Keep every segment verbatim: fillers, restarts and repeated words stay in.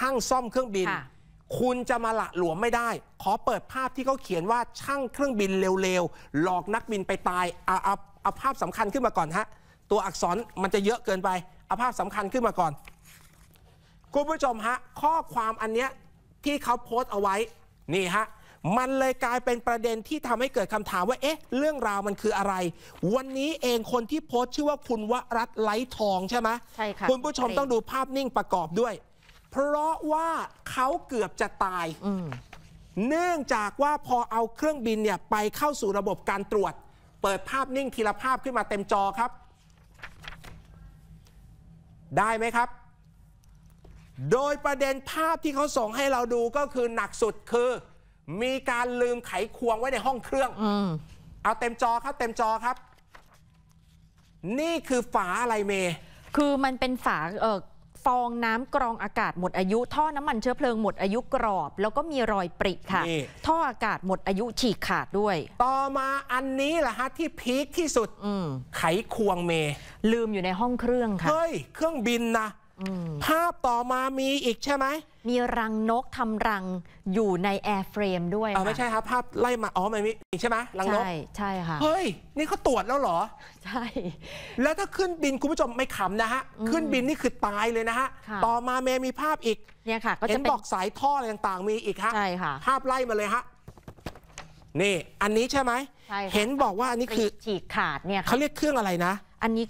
ช่างซ่อมเครื่องบินคุณจะมาละหลวมไม่ได้ขอเปิดภาพที่เขาเขียนว่าช่างเครื่องบินเร็วๆหลอกนักบินไปตายเอาเอาเอาภาพสำคัญขึ้นมาก่อนฮะตัวอักษรมันจะเยอะเกินไปเอาภาพสำคัญขึ้นมาก่อนคุณผู้ชมฮะข้อความอันเนี้ยที่เขาโพสต์เอาไว้นี่ฮะมันเลยกลายเป็นประเด็นที่ทำให้เกิดคำถามว่าเอ๊ะเรื่องราวมันคืออะไรวันนี้เองคนที่โพสต์ชื่อว่าคุณวรัตน์ไลท์ทองใช่ไหมใช่ค่ะคุณผู้ชมต้องดูภาพนิ่งประกอบด้วยเพราะว่าเขาเกือบจะตายเนื่องจากว่าพอเอาเครื่องบินเนี่ยไปเข้าสู่ระบบการตรวจเปิดภาพนิ่งทีละภาพขึ้นมาเต็มจอครับได้ไหมครับโดยประเด็นภาพที่เขาส่งให้เราดูก็คือหนักสุดคือมีการลืมไขควงไว้ในห้องเครื่องอเอาเต็มจอครับเต็มจอครับนี่คือฝาอะไรเมคือมันเป็นฝาเอ่อฟองน้ำกรองอากาศหมดอายุท่อน้ำมันเชื้อเพลิงหมดอายุกรอบแล้วก็มีรอยปริค่ะท่ออากาศหมดอายุฉีกขาดด้วยต่อมาอันนี้แหละฮะที่พีคที่สุดอืไขควงเมลืมอยู่ในห้องเครื่องค่ะเฮ้ยเครื่องบินนะภาพต่อมามีอีกใช่ไหมมีรังนกทำรังอยู่ในแอร์เฟรมด้วยอ๋อไม่ใช่ครับภาพไล่มาอ๋อไม่มีใช่ไหมรังนกใช่ใช่ค่ะเฮ้ยนี่เขาตรวจแล้วเหรอใช่แล้วถ้าขึ้นบินคุณผู้ชมไม่ขำนะฮะขึ้นบินนี่คือตายเลยนะฮะต่อมาเมมีภาพอีกเนี่ยค่ะก็จะเป็นบอกสายท่ออะไรต่างๆมีอีกฮะใช่ค่ะภาพไล่มาเลยฮะนี่อันนี้ใช่ไหมเห็นบอกว่าอันนี้คือฉีกขาดเนี่ยเขาเรียกเครื่องอะไรนะอันนี้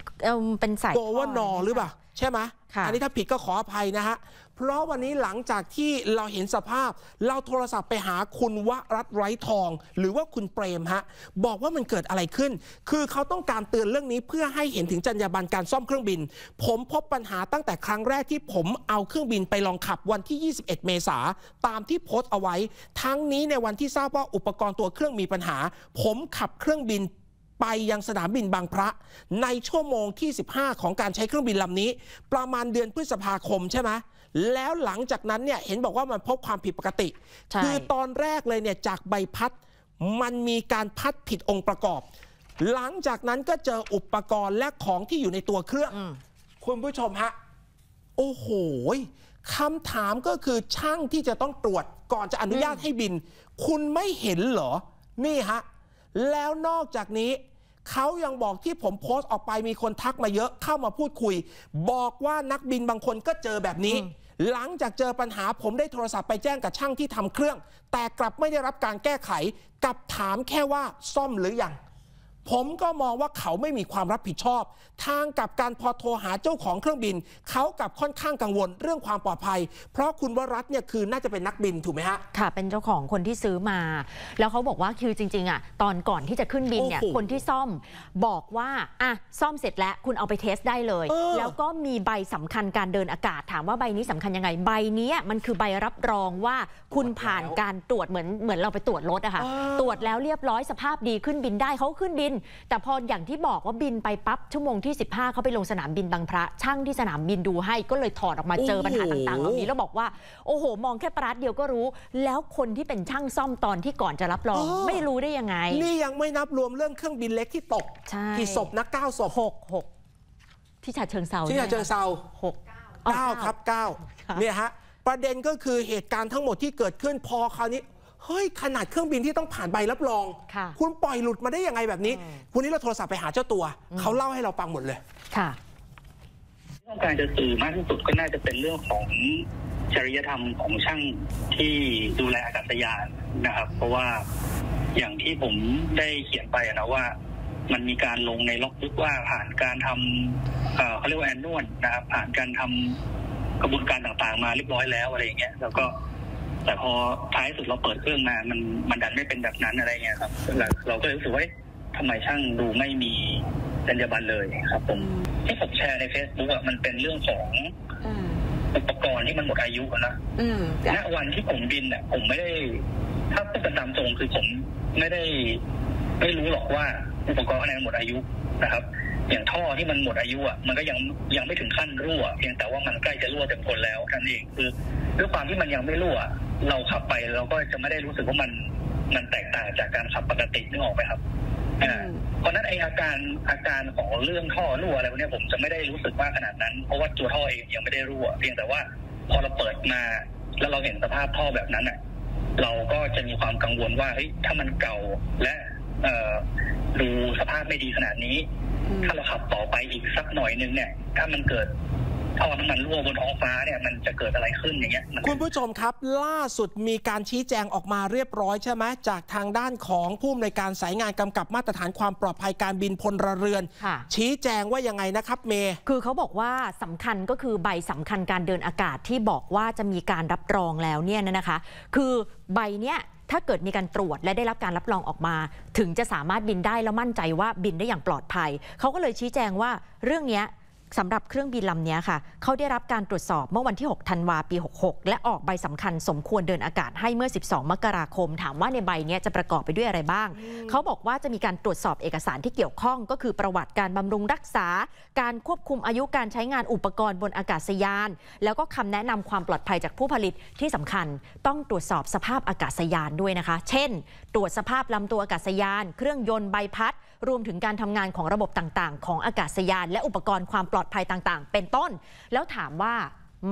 เป็นสายโกว่านอหรือเปล่าใช่ไหมอันนี้ถ้าผิดก็ขออภัยนะฮะเพราะวันนี้หลังจากที่เราเห็นสภาพเราโทรศัพท์ไปหาคุณวรัตน์ไร้ทองหรือว่าคุณเปรมฮะบอกว่ามันเกิดอะไรขึ้นคือเขาต้องการเตือนเรื่องนี้เพื่อให้เห็นถึงจรรยาบรรณการซ่อมเครื่องบินผมพบปัญหาตั้งแต่ครั้งแรกที่ผมเอาเครื่องบินไปลองขับวันที่ยี่สิบเอ็ดเมษาตามที่โพสต์เอาไว้ทั้งนี้ในวันที่ทราบว่าอุปกรณ์ตัวเครื่องมีปัญหาผมขับเครื่องบินไปยังสนามบินบางพระในชั่วโมงที่สิบห้าของการใช้เครื่องบินลำนี้ประมาณเดือนพฤษภาคมใช่ไหมแล้วหลังจากนั้นเนี่ยเห็นบอกว่ามันพบความผิดปกติคือตอนแรกเลยเนี่ยจากใบพัดมันมีการพัดผิดองค์ประกอบหลังจากนั้นก็เจออุปกรณ์และของที่อยู่ในตัวเครื่องคุณผู้ชมฮะโอ้โหคำถามก็คือช่างที่จะต้องตรวจก่อนจะอนุญาตให้บินคุณไม่เห็นเหรอนี่ฮะแล้วนอกจากนี้เขายังบอกที่ผมโพสต์ออกไปมีคนทักมาเยอะเข้ามาพูดคุยบอกว่านักบินบางคนก็เจอแบบนี้หลังจากเจอปัญหาผมได้โทรศัพท์ไปแจ้งกับช่างที่ทำเครื่องแต่กลับไม่ได้รับการแก้ไขกลับถามแค่ว่าซ่อมหรือยังผมก็มองว่าเขาไม่มีความรับผิดชอบทางกับการพอโทรหาเจ้าของเครื่องบินเขากับค่อนข้างกังวลเรื่องความปลอดภัยเพราะคุณวรัตน์เนี่ยคือน่าจะเป็นนักบินถูกไหมฮะค่ะเป็นเจ้าของคนที่ซื้อมาแล้วเขาบอกว่าคือจริงๆอ่ะตอนก่อนที่จะขึ้นบินเนี่ยคนที่ซ่อมบอกว่าอ่ะซ่อมเสร็จแล้วคุณเอาไปเทสได้เลยแล้วก็มีใบสำคัญการเดินอากาศถามว่าใบนี้สำคัญยังไงใบนี้มันคือใบรับรองว่าคุณผ่านการตรวจเหมือนเหมือนเราไปตรวจรถอะค่ะตรวจแล้วเรียบร้อยสภาพดีขึ้นบินได้เขาขึ้นบินแต่พออย่างที่บอกว่าบินไปปั๊บชั่วโมงที่สิบห้าเขาไปลงสนามบินบางพระช่างที่สนามบินดูให้ก็เลยถอดออกมาเจอปัญหาต่างๆเหล่านี้แล้วบอกว่าโอ้โหมองแค่ปลั๊กเดียวก็รู้แล้วคนที่เป็นช่างซ่อมตอนที่ก่อนจะรับรองไม่รู้ได้ยังไงนี่ยังไม่นับรวมเรื่องเครื่องบินเล็กที่ตกกี่ศพนะเก้าศพหกที่ฉะเชิงเทราที่ฉะเชิงเทราหก เก้าครับเก้าเนี่ยฮะประเด็นก็คือเหตุการณ์ทั้งหมดที่เกิดขึ้นพอคราวนี้เฮ้ยขนาดเครื่องบินที่ต้องผ่านใบรับรอง ค, คุณปล่อยหลุดมาได้ยังไงแบบนี้วันนี้เราโทรศัพท์ไปหาเจ้าตัวเขาเล่าให้เราฟังหมดเลยค่ะเรื่องการจะสื่อมากที่สุดก็น่าจะเป็นเรื่องของจริยธรรมของช่างที่ดูแลอากาศยานนะครับเพราะว่าอย่างที่ผมได้เขียนไปนะว่ามันมีการลงในล็อกบุ๊กว่าผ่านการทำ เ, เขาเรียกว่าแอนนวลนะครับผ่านการทำกระบวนการต่างๆมาเรียบร้อยแล้วอะไรอย่างเงี้ยแล้วก็แต่พอท้ายสุดเราเปิดเครื่องมามันมันดันไม่เป็นแบบนั้นอะไรเงี้ยครับเราก็เลยรู้สึกว่าทำไมช่างดูไม่มีจรรยาบรรณเลยครับผมที่ผมแชร์ใน เฟซบุ๊ก อ่ะมันเป็นเรื่องของอุปกรณ์ที่มันหมดอายุนะณวันที่ผมบินเนี่ยผมไม่ได้ถ้าพูดกันตามตรงคือผมไม่ได้ไม่รู้หรอกว่าอุปกรณ์อะไรหมดอายุนะครับอย่างท่อที่มันหมดอายุอ่ะมันก็ยังยังไม่ถึงขั้นรั่วเพียงแต่ว่ามันใกล้จะรั่วเต็มคนแล้วนั่นเองคือด้วยความที่มันยังไม่รั่วเราขับไปเราก็จะไม่ได้รู้สึกว่ามันมันแตกต่างจากการขับปกตินึกออกไหมครับอ่าเพราะนั้นไออาการอาการของเรื่องท่อรั่วอะไรพวกนี้ผมจะไม่ได้รู้สึกว่าขนาดนั้นเพราะว่าตัวท่อเองยังไม่ได้รั่วเพียงแต่ว่า พอเราเปิดมาแล้วเราเห็นสภาพท่อแบบนั้นอ่ะเราก็จะมีความกังวลว่าเฮ้ยถ้ามันเก่าและดูสภาพไม่ดีขนาดนี้ถ้าเราขับต่อไปอีกสักหน่อยนึงเนี่ยถ้ามันเกิดท่อน้ำมันรั่วบนท้องฟ้าเนี่ยมันจะเกิดอะไรขึ้นอย่างเงี้ยคุณผู้ชมครับล่าสุดมีการชี้แจงออกมาเรียบร้อยใช่ไหมจากทางด้านของผู้อำนวยการสายงานกำกับมาตรฐานความปลอดภัยการบินพลเรือนชี้แจงว่ายังไงนะครับเมย์คือเขาบอกว่าสำคัญก็คือใบสำคัญการเดินอากาศที่บอกว่าจะมีการรับรองแล้วเนี่ยนะคะคือใบเนี้ยถ้าเกิดมีการตรวจและได้รับการรับรองออกมาถึงจะสามารถบินได้แล้วมั่นใจว่าบินได้อย่างปลอดภัยเขาก็เลยชี้แจงว่าเรื่องนี้สำหรับเครื่องบินลำนี้ค่ะเขาได้รับการตรวจสอบเมื่อวันที่หกธันวาคมปีหกหกและออกใบสำคัญสมควรเดินอากาศให้เมื่อสิบสองมกราคมถามว่าในใบนี้จะประกอบไปด้วยอะไรบ้างเขาบอกว่าจะมีการตรวจสอบเอกสารที่เกี่ยวข้องก็คือประวัติการบำรุงรักษาการควบคุมอายุการใช้งานอุปกรณ์บนอากาศยานแล้วก็คำแนะนำความปลอดภัยจากผู้ผลิตที่สำคัญต้องตรวจสอบสภาพอากาศยานด้วยนะคะเช่นตรวจสภาพลำตัวอากาศยานเครื่องยนต์ใบพัดรวมถึงการทำงานของระบบต่างๆของอากาศยานและอุปกรณ์ความปลอดภัยต่างๆเป็นต้นแล้วถามว่า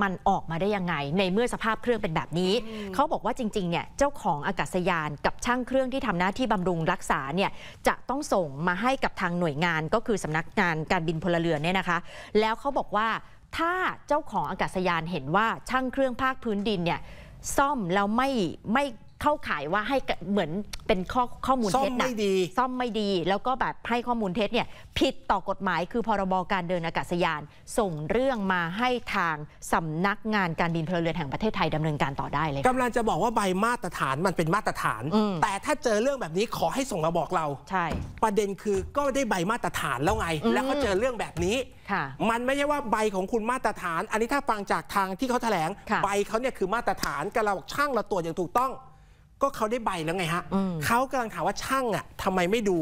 มันออกมาได้ยังไงในเมื่อสภาพเครื่องเป็นแบบนี้เขาบอกว่าจริงๆเนี่ยเจ้าของอากาศยานกับช่างเครื่องที่ทำหน้าที่บำรุงรักษาเนี่ยจะต้องส่งมาให้กับทางหน่วยงานก็คือสำนักงานการบินพลเรือนเนี่ยนะคะแล้วเขาบอกว่าถ้าเจ้าของอากาศยานเห็นว่าช่างเครื่องภาคพื้นดินเนี่ยซ่อมแล้วไม่ไม่เข้าข่ายว่าให้เหมือนเป็นข้อข้อมูลเท็จนะซ่อมไม่ดีแล้วก็แบบให้ข้อมูลเท็จเนี่ยผิดต่อกฎหมายคือพรบการเดินอากาศยานส่งเรื่องมาให้ทางสำนักงานการบินพลเรือนแห่งประเทศไทยดำเนินการต่อได้เลยกำลังจะบอกว่าใบมาตรฐานมันเป็นมาตรฐานแต่ถ้าเจอเรื่องแบบนี้ขอให้ส่งมาบอกเราใช่ประเด็นคือก็ได้ใบมาตรฐานแล้วไงแล้วก็เจอเรื่องแบบนี้มันไม่ใช่ว่าใบของคุณมาตรฐานอันนี้ถ้าฟังจากทางที่เขาแถลงใบเขาเนี่ยคือมาตรฐานกับเราช่างเราตรวจอย่างถูกต้องก็เขาได้ใบแล้วไงฮะเขากำลังถามว่าช่างอ่ะทำไมไม่ดู